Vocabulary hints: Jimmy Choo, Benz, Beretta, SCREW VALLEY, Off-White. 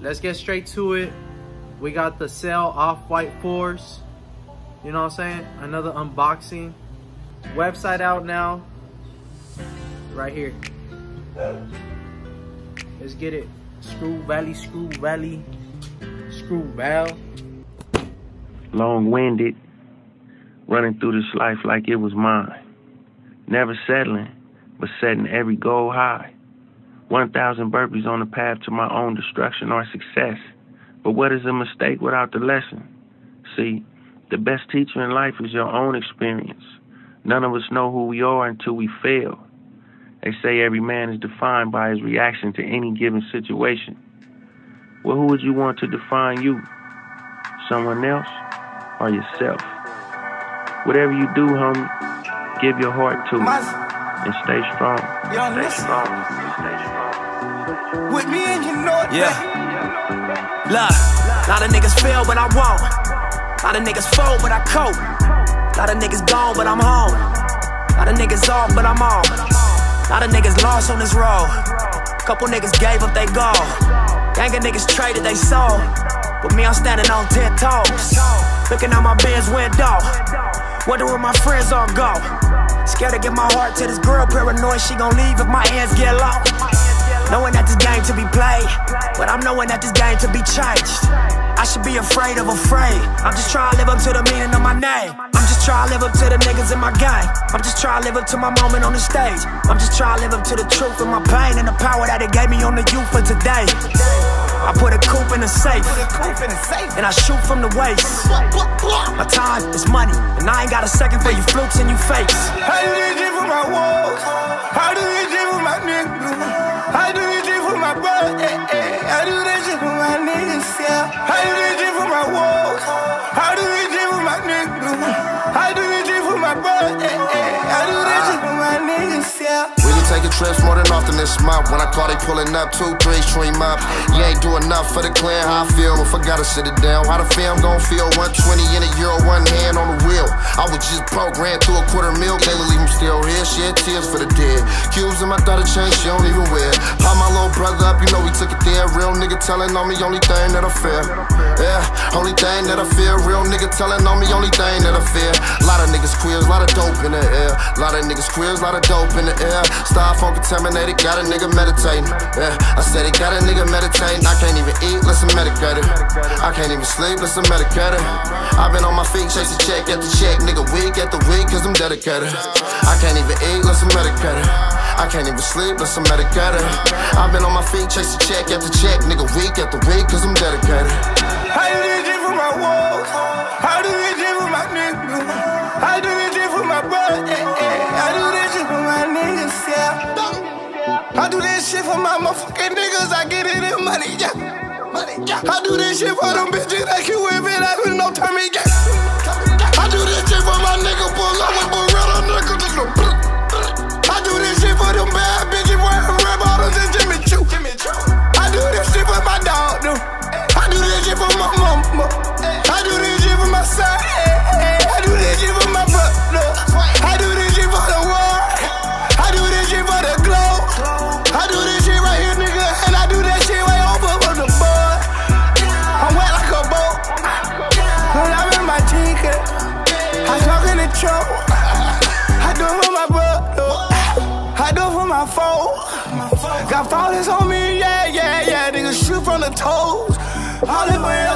let's get straight to it. We got the sale Off-White 4s. You know what I'm saying? Another unboxing. Website out now. Right here. Let's get it. Screw Valley. Long-winded. Running through this life like it was mine. Never settling, but setting every goal high. 1,000 burpees on the path to my own destruction or success. But what is a mistake without the lesson? See, the best teacher in life is your own experience. None of us know who we are until we fail. They say every man is defined by his reaction to any given situation. Well, who would you want to define you? Someone else or yourself? Whatever you do, homie, give your heart to it and stay strong. With me and you know it. Yeah. Look, a lot of niggas fail, but I won't. A lot of niggas fold, but I cope. A lot of niggas gone, but I'm home. A lot of niggas off, but I'm on. A lot of niggas lost on this road. Couple niggas gave up they goal. Gang of niggas traded they soul. But me, I'm standing on 10 toes. Looking out my Benz window. Wondering where my friends all go. Scared to give my heart to this girl. Paranoid she gon' leave if my hands get low. Knowing that this game to be played, but I'm knowing that this game to be changed. I should be afraid of afraid. I'm just trying to live up to the meaning of my name. I'm just trying to live up to the niggas in my gang. I'm just trying to live up to my moment on the stage. I'm just trying to live up to the truth and my pain and the power that it gave me on the youth for today. I put a coupe in a safe, and I shoot from the waist. My time is money, and I ain't got a second for you flukes and you fakes. How do you deal with my walls? How do you deal with my niggas? How do you deal with my brother? How do they deal with my niggas? How do they deal with my walls? How do you deal with my niggas? How do you deal with my brother? How do they deal with my niggas? We be taking trips more than often this month. When I call, they pulling up, 2, 3, stream up. You ain't do enough for the clan, how I feel. If I gotta sit it down, how the film gon' feel? 120 in a euro, one hand on the wheel. I was just programmed through a $quarter mil. Can't believe I'm still here, shed tears for the dead. Cubes in my daughter chain, she don't even wear. Pop my little brother up, you know we took it there. Real nigga telling on me, only thing that I fear. Yeah, only thing that I fear. Real nigga telling on me, only thing that I fear. A lot of niggas queers, a lot of dope in the air. A lot of niggas queers, a lot of dope in the air. Yeah, styrofoam contaminated, got a nigga meditating. Yeah, I said it, got a nigga meditating. I can't even eat, less I'm medicated. I can't even sleep, less I'm medicated. I've been on my feet, chasing check after check. Nigga week after week, cause I'm dedicated. I can't even eat, less I'm medicated. I can't even sleep, less I'm medicated. I've been on my feet, chasing check after check. Nigga week after week, cause I'm dedicated. How do you deal with my walls? How do you deal with my nigga? How do you deal with my brother? How do they deal with my niggas, yeah. I do this shit for my motherfucking niggas, I get it in money, yeah. I do this shit for them bitches that you whip it out with no tummy, yeah. I do this shit for my nigga, pull up with Beretta, nigga, just go. I do this shit for them bad bitches wearing red bottles and Jimmy Choo. I do this shit for my dog, dude. I do this shit for my mama. I do this shit for my son. I do this shit for my brother. I do this shit for the world. I do it for my brother, I do it for my foe. Got fallers on me, yeah, yeah, yeah. Niggas shoot from the toes, all the way.